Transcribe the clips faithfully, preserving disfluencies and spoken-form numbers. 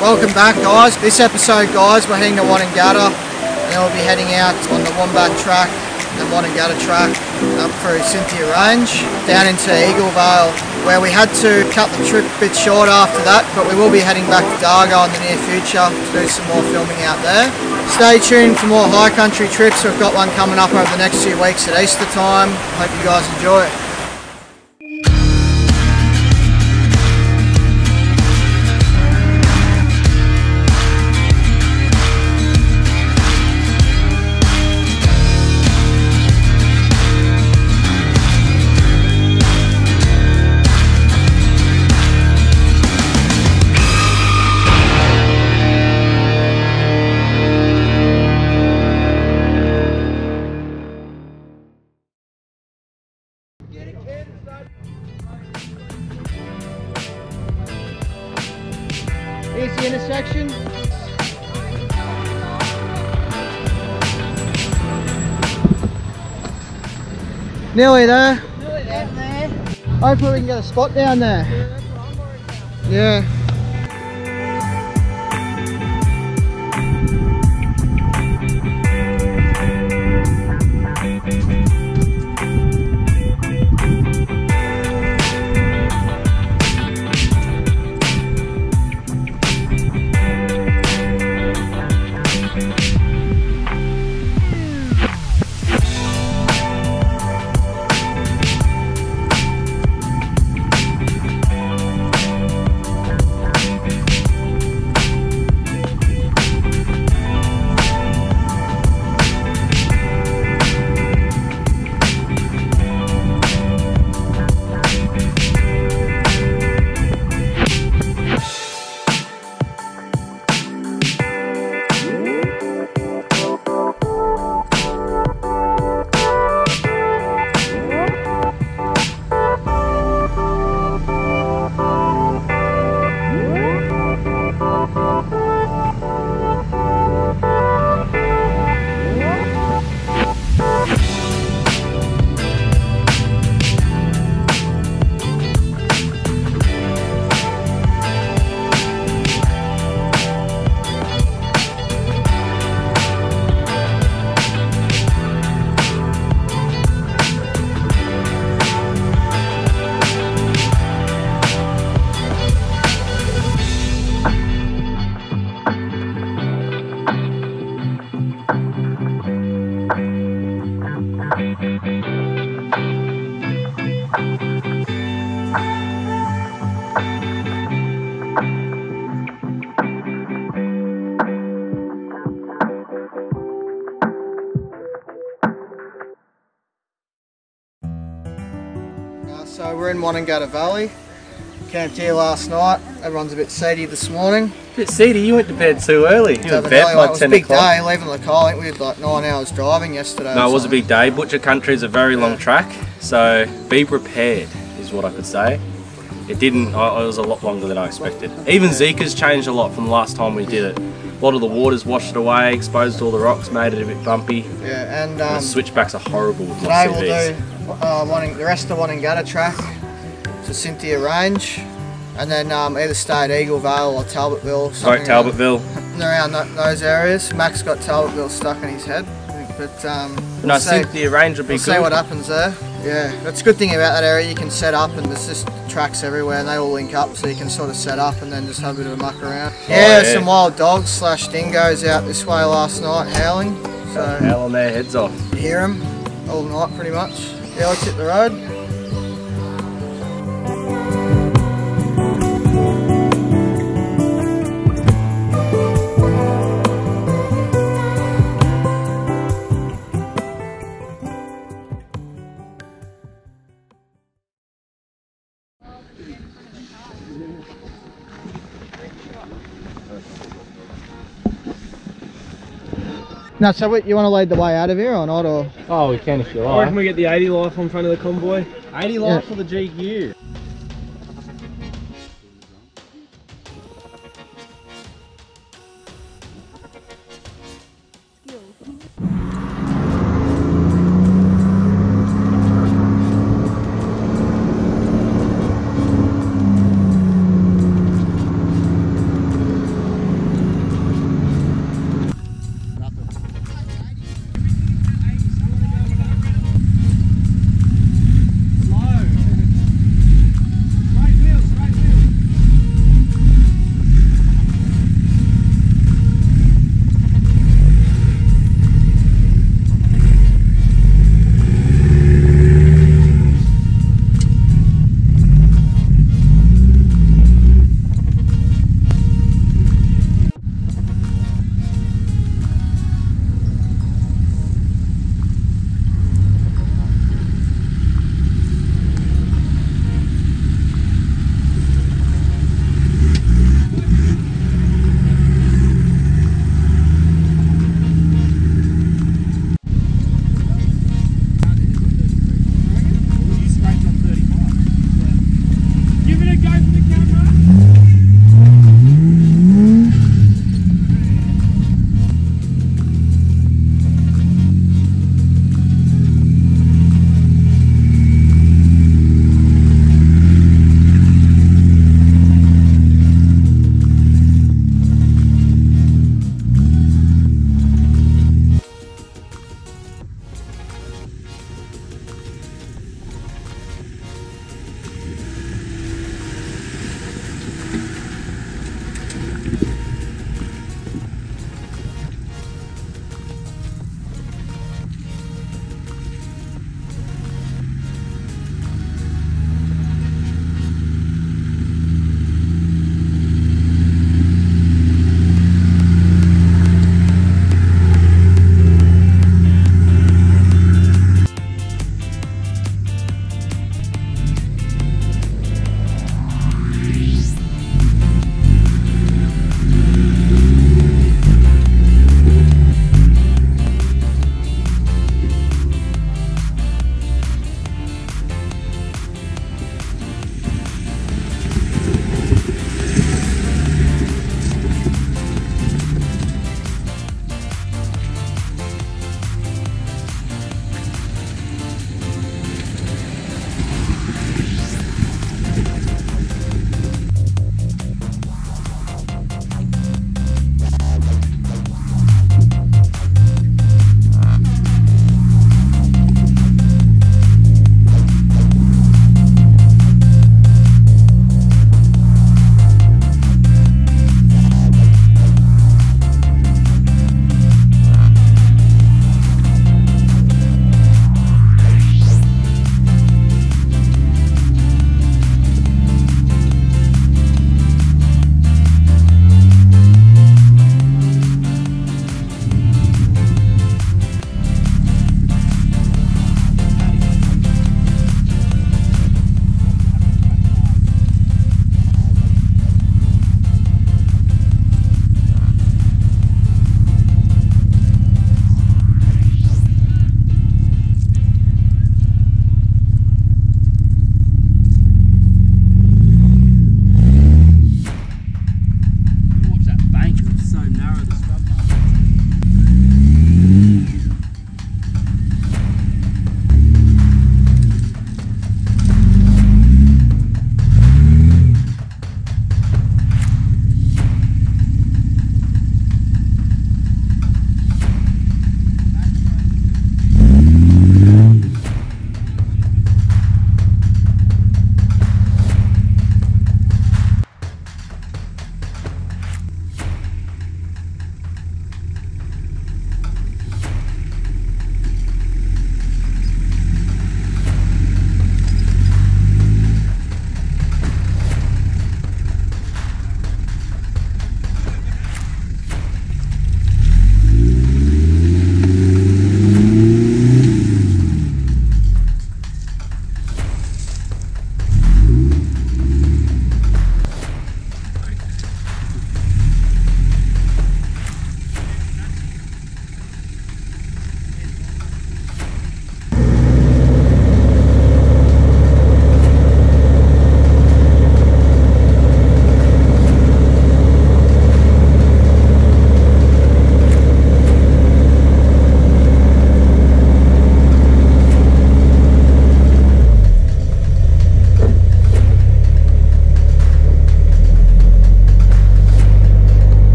Welcome back, guys. This episode, guys, we're heading to Wonnangatta, and then we'll be heading out on the Wombat Track, the Wonnangatta Track, up through Cynthia Range, down into Eagle Vale, where we had to cut the trip a bit short after that, but we will be heading back to Dargo in the near future to do some more filming out there. Stay tuned for more High Country trips. We've got one coming up over the next few weeks at Easter time. Hope you guys enjoy it. Here's the intersection. Nearly there. Nearly there. Hopefully we can get a spot down there. Yeah, that's what I'm worried about. Yeah. So we're in Wonnangatta Valley, camped here last night. Everyone's a bit seedy this morning. A bit seedy? You went to bed too early. You went to bed by ten o'clock. It was a big day, leaving the car. I think we had like nine hours driving yesterday. No, it was a big day. Butcher Country is a very long track, so be prepared is what I could say. It didn't, it was a lot longer than I expected. Even Zika's changed a lot from the last time we did it. A lot of the water's washed it away, exposed all the rocks, made it a bit bumpy. Yeah, and, um, and the switchbacks are horrible with my C Vs. Uh, wanting, the rest of the Wonnangatta track to Cynthia Range, and then um, either stay at Eagle Vale or Talbotville. Sorry, Talbotville. Around, around those areas. Max got Talbotville stuck in his head, but um, we'll no, see, Cynthia Range would be we'll good. See what happens there. Yeah, that's a good thing about that area. You can set up, and there's just tracks everywhere, and they all link up, so you can sort of set up and then just have a bit of a muck around. Oh, yeah, yeah, some wild dogs slash dingoes out this way last night howling. So howling their heads off. You hear them all night, pretty much. Yeah, let's hit the road. No, so what, you want to lead the way out of here or not? Or? Oh, we can if you like. I reckon we get the eighty life on front of the convoy. eighty life for yeah. The G Q.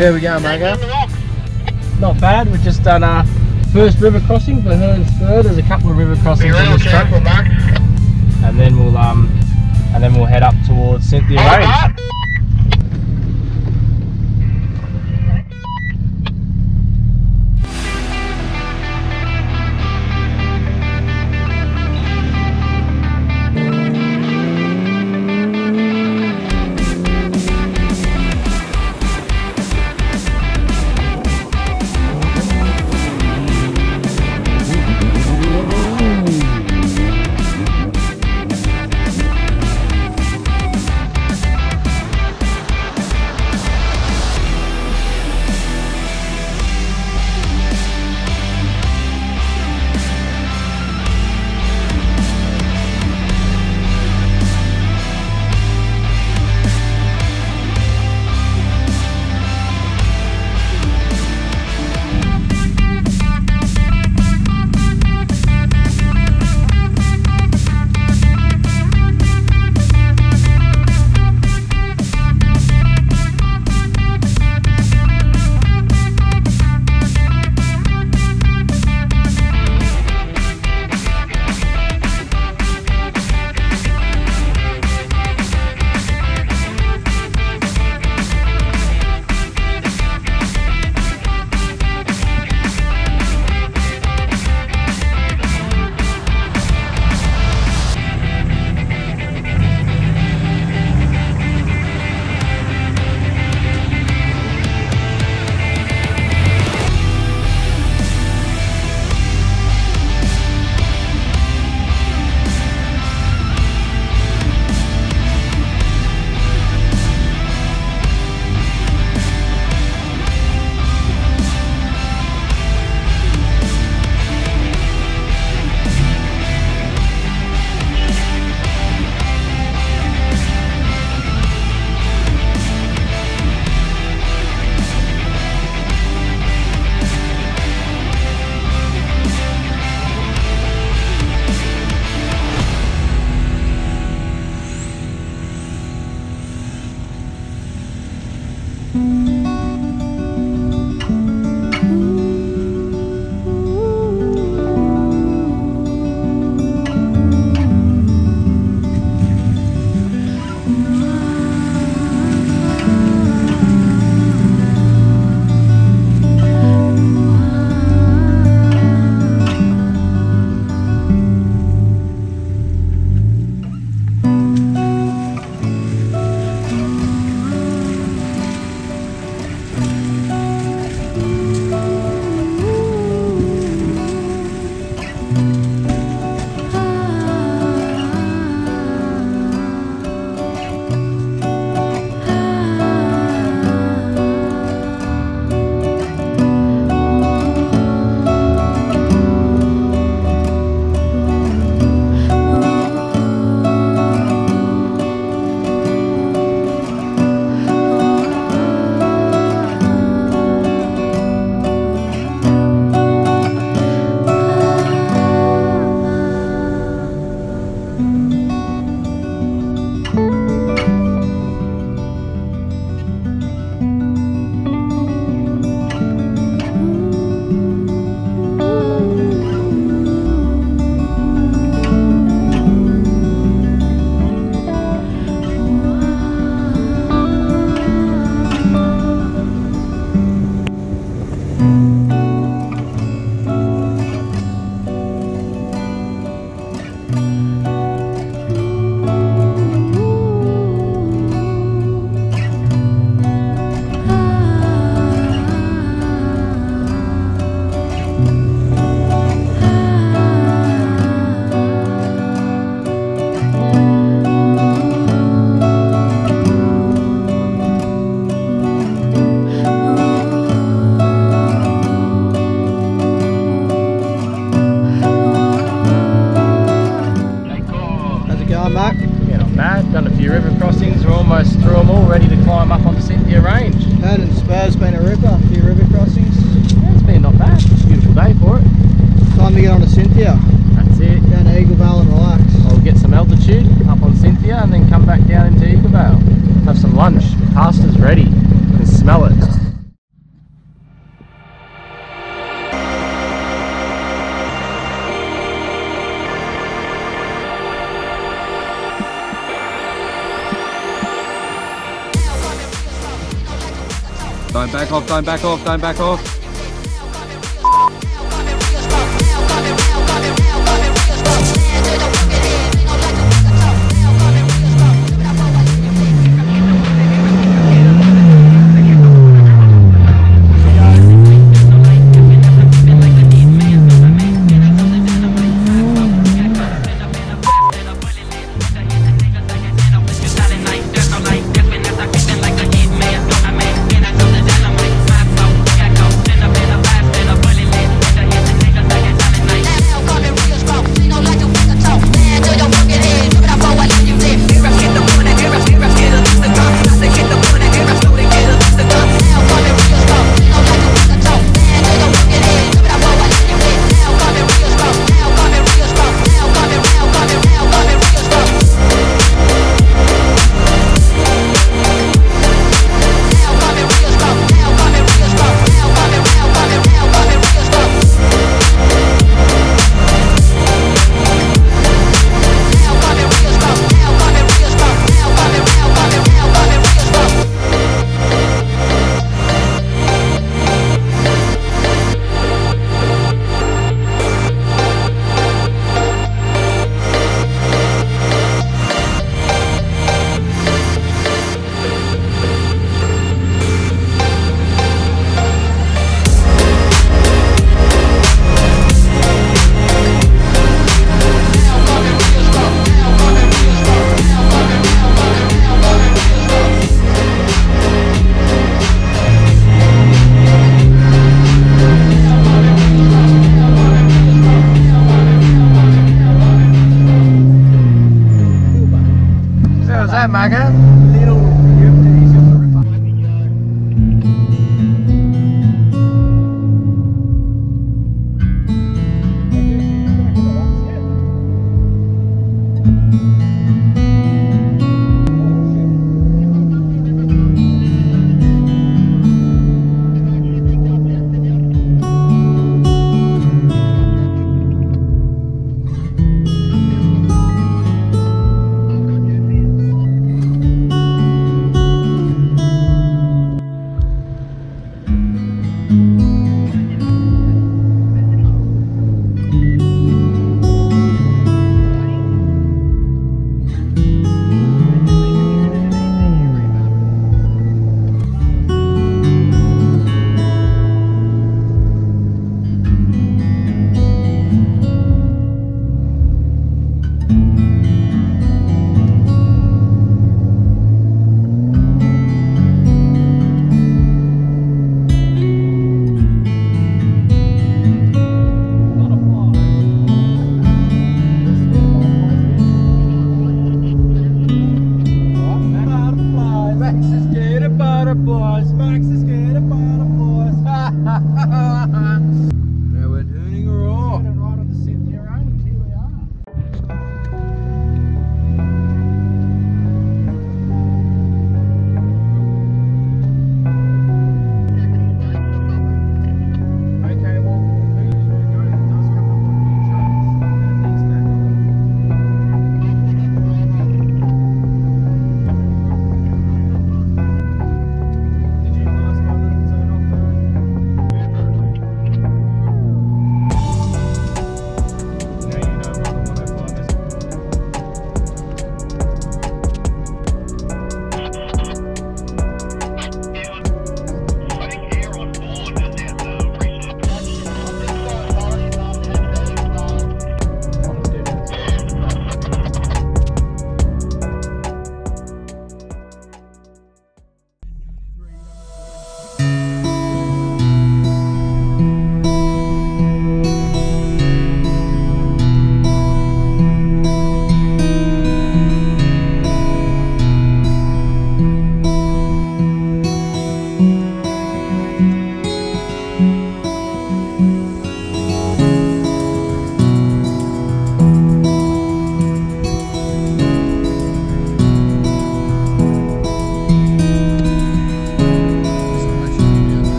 There we go, Margo. Not bad, we've just done our first river crossing, but Hearn's third. There's a couple of river crossings on this track. And then we'll um and then we'll head up towards Cynthia Range. Have some lunch, the pasta's ready, you can smell it. Don't back off, don't back off, don't back off.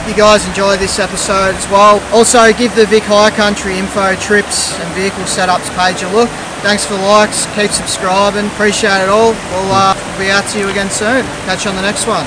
hope you guys enjoy this episode as well. Also, give the Vic High Country info, trips and vehicle setups page a look. Thanks for the likes, keep subscribing, appreciate it all. We'll uh, be out to you again soon. Catch you on the next one.